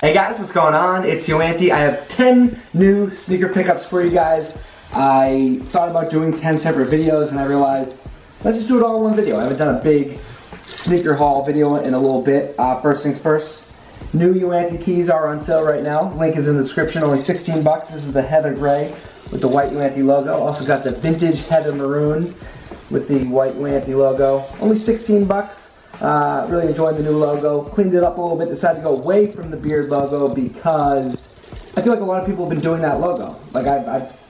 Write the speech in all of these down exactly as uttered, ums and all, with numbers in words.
Hey guys, what's going on? It's YoAnty. I have ten new sneaker pickups for you guys. I thought about doing ten separate videos and I realized, let's just do it all in one video. I haven't done a big sneaker haul video in a little bit. Uh, first things first, new YoAnty tees are on sale right now. Link is in the description, only sixteen bucks. This is the Heather Gray with the white YoAnty logo. Also got the vintage Heather Maroon with the white YoAnty logo. Only sixteen bucks. Uh, really enjoying the new logo. Cleaned it up a little bit. Decided to go away from the beard logo because I feel like a lot of people have been doing that logo. Like I,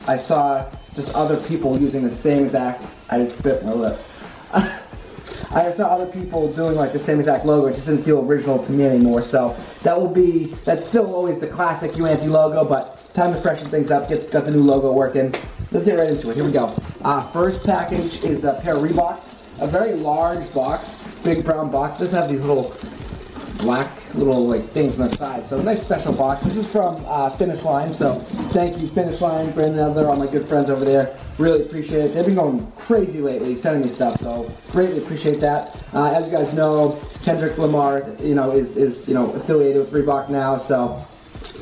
I, I saw just other people using the same exact. I bit my lip. I saw other people doing like the same exact logo. It just didn't feel original to me anymore. So that will be. That's still always the classic YoAnty logo, but time to freshen things up. Get got the new logo working. Let's get right into it. Here we go. Uh, first package is a pair of Reeboks. A very large box, big brown box. It does have these little black little like things on the side. So a nice special box. This is from uh, Finish Line. So thank you Finish Line, Brandon and other all my good friends over there. Really appreciate it. They've been going crazy lately sending me stuff. So greatly appreciate that. Uh, as you guys know, Kendrick Lamar, you know, is is you know affiliated with Reebok now. So.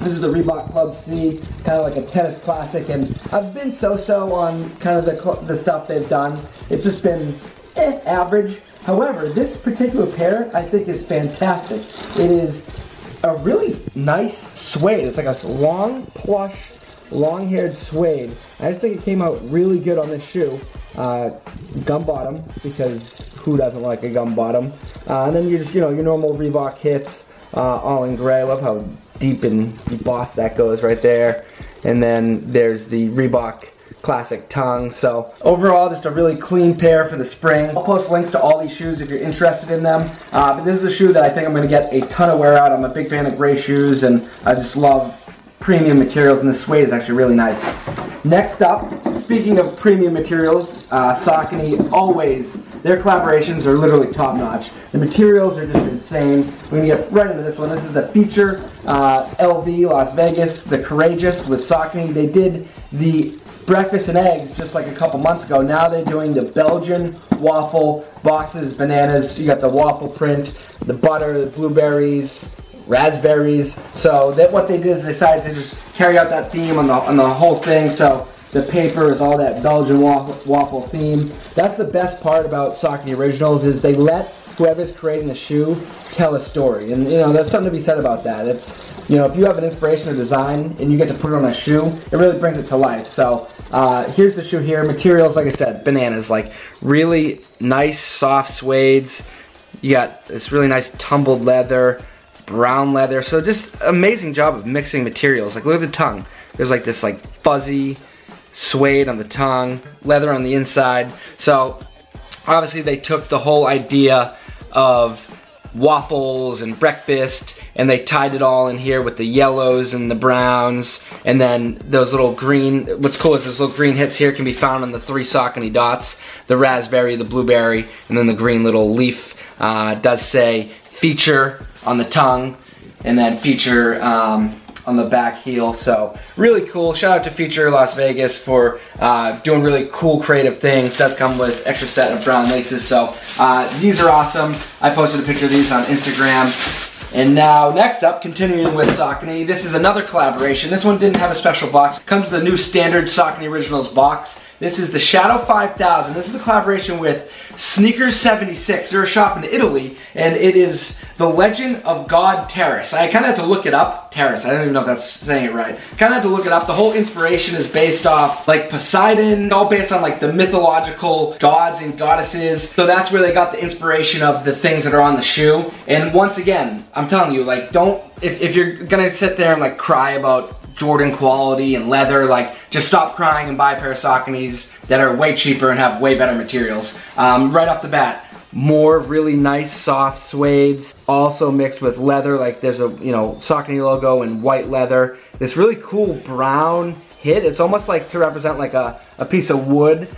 This is the Reebok Club C, kind of like a tennis classic, and I've been so-so on kind of the, the stuff they've done. It's just been eh, average. However, this particular pair I think is fantastic. It is a really nice suede. It's like a long, plush, long-haired suede. I just think it came out really good on this shoe. Uh, gum bottom, because who doesn't like a gum bottom? Uh, and then you just, you know, your normal Reebok hits, uh, all in gray. I love how deep and embossed that goes right there. And then there's the Reebok classic tongue. So overall, just a really clean pair for the spring. I'll post links to all these shoes if you're interested in them. Uh, but this is a shoe that I think I'm going to get a ton of wear out. I'm a big fan of gray shoes and I just love premium materials, and the suede is actually really nice. Next up, speaking of premium materials, uh, Saucony always, their collaborations are literally top-notch. The materials are just insane. We're going to get right into this one. This is the Feature uh, L V Las Vegas, the Courageous with Saucony. They did the breakfast and eggs just like a couple months ago. Now they're doing the Belgian waffle boxes, bananas. You got the waffle print, the butter, the blueberries, raspberries. So that what they did is they decided to just carry out that theme on the on the whole thing. So the paper is all that Belgian waffle, waffle theme. That's the best part about Saucony Originals is they let whoever's creating the shoe tell a story. And you know, there's something to be said about that. It's, you know, if you have an inspiration or design and you get to put it on a shoe, it really brings it to life. So uh, here's the shoe here. Materials, like I said, bananas, like really nice soft suedes. You got this really nice tumbled leather, brown leather, so just amazing job of mixing materials. Like look at the tongue. There's like this like fuzzy suede on the tongue, leather on the inside. So obviously they took the whole idea of waffles and breakfast and they tied it all in here with the yellows and the browns, and then those little green, what's cool is those little green hits here can be found on the three Saucony dots, the raspberry, the blueberry, and then the green little leaf uh, does say Feature on the tongue, and then Feature um, on the back heel. So really cool. Shout out to Feature Las Vegas for uh, doing really cool creative things. It does come with extra set of brown laces. So uh, these are awesome. I posted a picture of these on Instagram. And now next up, continuing with Saucony, this is another collaboration. This one didn't have a special box. It comes with a new standard Saucony Originals box. This is the Shadow five thousand. This is a collaboration with Sneakers seventy-six. They're a shop in Italy, and it is the Legend of God Terrace. I kind of have to look it up. Terrace, I don't even know if that's saying it right. Kind of have to look it up. The whole inspiration is based off, like, Poseidon, all based on, like, the mythological gods and goddesses. So that's where they got the inspiration of the things that are on the shoe. And once again, I'm telling you, like, don't, if, if you're gonna sit there and, like, cry about Jordan quality and leather, like, just stop crying and buy a pair of Sauconys that are way cheaper and have way better materials. Um, right off the bat, more really nice soft suedes, also mixed with leather, like there's a, you know, Saucony logo and white leather. This really cool brown hit, it's almost like to represent like a, a piece of wood.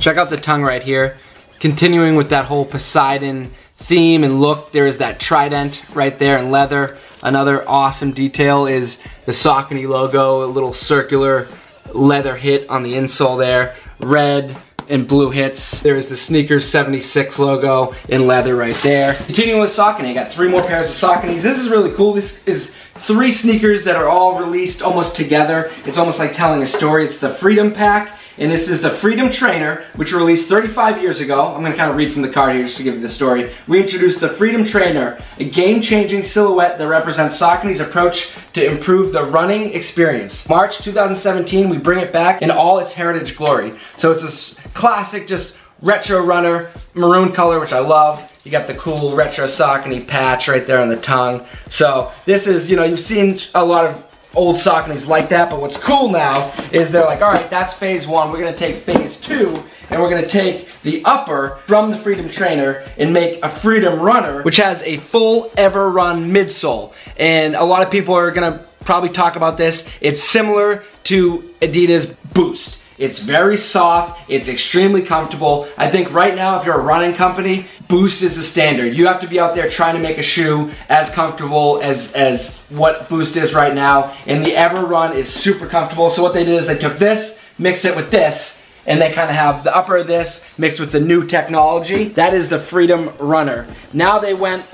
Check out the tongue right here. Continuing with that whole Poseidon theme and look, there is that trident right there in leather. Another awesome detail is the Saucony logo, a little circular leather hit on the insole there. Red and blue hits. There is the Sneakers seventy-six logo in leather right there. Continuing with Saucony, I got three more pairs of Sauconys. This is really cool. This is three sneakers that are all released almost together. It's almost like telling a story. It's the Freedom Pack, and this is the Freedom Trainer, which released thirty-five years ago. I'm going to kind of read from the card here just to give you the story. We introduced the Freedom Trainer, a game-changing silhouette that represents Saucony's approach to improve the running experience. March two thousand seventeen, we bring it back in all its heritage glory. So it's a classic, just retro runner, maroon color, which I love. You got the cool retro Saucony patch right there on the tongue. So this is, you know, you've seen a lot of old Sauconys like that, but what's cool now is they're like, all right, that's phase one. We're gonna take phase two, and we're gonna take the upper from the Freedom Trainer and make a Freedom Runner, which has a full Everun midsole. And a lot of people are gonna probably talk about this. It's similar to Adidas Boost. It's very soft, it's extremely comfortable. I think right now, if you're a running company, Boost is the standard. You have to be out there trying to make a shoe as comfortable as, as what Boost is right now. And the Everun is super comfortable. So what they did is they took this, mixed it with this, and they kind of have the upper of this mixed with the new technology. That is the Freedom Runner. Now they went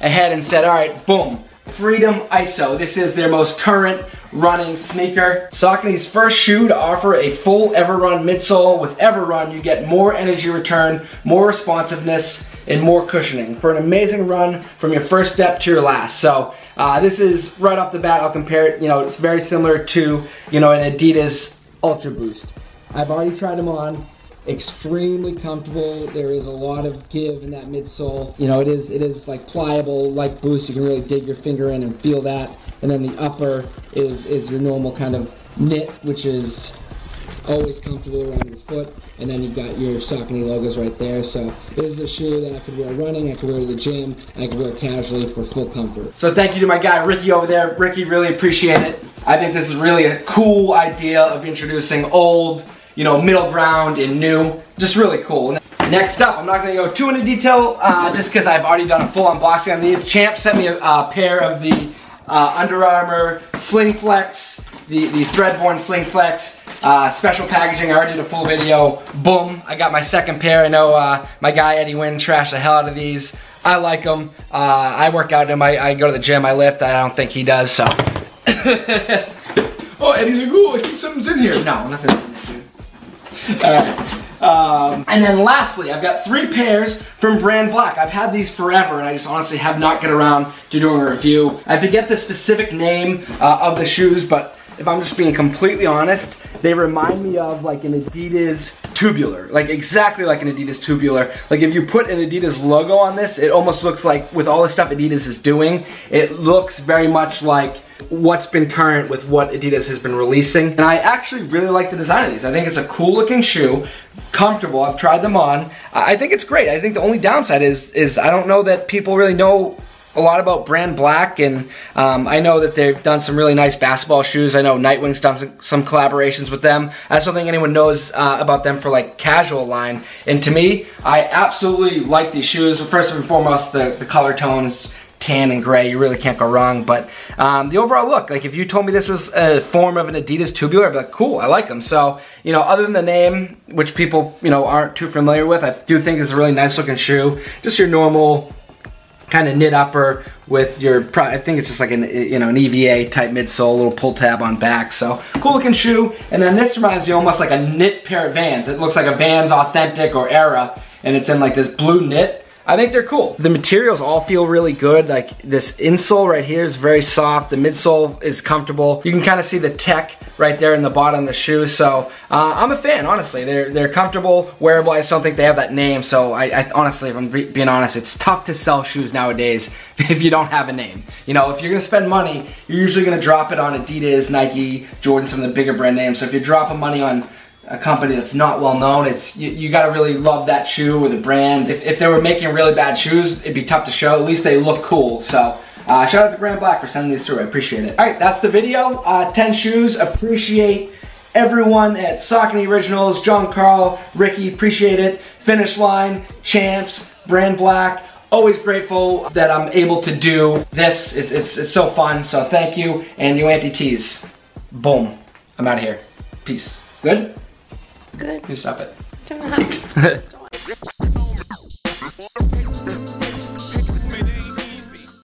ahead and said, all right, boom, Freedom Iso. This is their most current running sneaker. Saucony's first shoe to offer a full Everun midsole. With Everun, you get more energy return, more responsiveness, and more cushioning for an amazing run from your first step to your last. So uh, this is right off the bat. I'll compare it. You know, it's very similar to, you know, an Adidas Ultra Boost. I've already tried them on. Extremely comfortable. There is a lot of give in that midsole. You know, it is it is like pliable, like Boost. You can really dig your finger in and feel that. And then the upper is is your normal kind of knit, which is always comfortable around your foot. And then you've got your Saucony logos right there. So this is a shoe that I could wear running, I could wear to the gym, and I could wear casually for full comfort. So thank you to my guy Ricky over there. Ricky, really appreciate it. I think this is really a cool idea of introducing old, you know, middle ground and new. Just really cool. Next up, I'm not gonna go too into detail uh, just because I've already done a full unboxing on these. Champ sent me a, a pair of the uh, Under Armour SlingFlex, the, the Threadborne SlingFlex. Uh, special packaging, I already did a full video. Boom, I got my second pair. I know uh, my guy Eddie Wynn trashed the hell out of these. I like them. Uh, I work out in them, I, I go to the gym, I lift. I don't think he does, so. Oh, Eddie's like, ooh, I think something's in here. No, nothing's in here, dude. Alright, um, and then lastly, I've got three pairs from Brand Black. I've had these forever, and I just honestly have not got around to doing a review. I forget the specific name uh, of the shoes, but if I'm just being completely honest, they remind me of like an Adidas tubular, like exactly like an Adidas tubular. Like if you put an Adidas logo on this, it almost looks like, with all the stuff Adidas is doing, it looks very much like what's been current with what Adidas has been releasing. And I actually really like the design of these. I think it's a cool looking shoe, comfortable. I've tried them on. I think it's great. I think the only downside is is I don't know that people really know a lot about Brand Black, and um, I know that they've done some really nice basketball shoes. I know Nightwing's done some, some collaborations with them. I just don't think anyone knows uh, about them for like casual line. And to me, I absolutely like these shoes. First and foremost, the, the color tones, tan and gray, you really can't go wrong. But um, the overall look, like if you told me this was a form of an Adidas tubular, I'd be like, cool, I like them. So, you know, other than the name, which people, you know, aren't too familiar with, I do think it's a really nice looking shoe. Just your normal kind of knit upper with your, I think it's just like an, you know, an E V A type midsole, little pull tab on back. So cool looking shoe. And then this reminds me almost like a knit pair of Vans. It looks like a Vans Authentic or Era, and it's in like this blue knit. I think they're cool. The materials all feel really good. Like this insole right here is very soft. The midsole is comfortable. You can kind of see the tech right there in the bottom of the shoe. So uh, I'm a fan, honestly. They're they're comfortable, wearable. I just don't think they have that name. So I, I honestly, if I'm be being honest, it's tough to sell shoes nowadays if you don't have a name. You know, if you're gonna spend money, you're usually gonna drop it on Adidas, Nike, Jordan, some of the bigger brand names. So if you're dropping money on a company that's not well known, it's you, you gotta really love that shoe or the brand. If, if they were making really bad shoes, it'd be tough to show. At least they look cool. So uh, shout out to Brand Black for sending these through. I appreciate it. All right, that's the video. Uh, ten shoes. Appreciate everyone at Saucony Originals, John Carl, Ricky. Appreciate it. Finish Line, Champs, Brand Black. Always grateful that I'm able to do this. It's, it's, it's so fun. So thank you. And YoAntyKicks. Boom. I'm out of here. Peace. Good? Good. You stop it. Two and a half.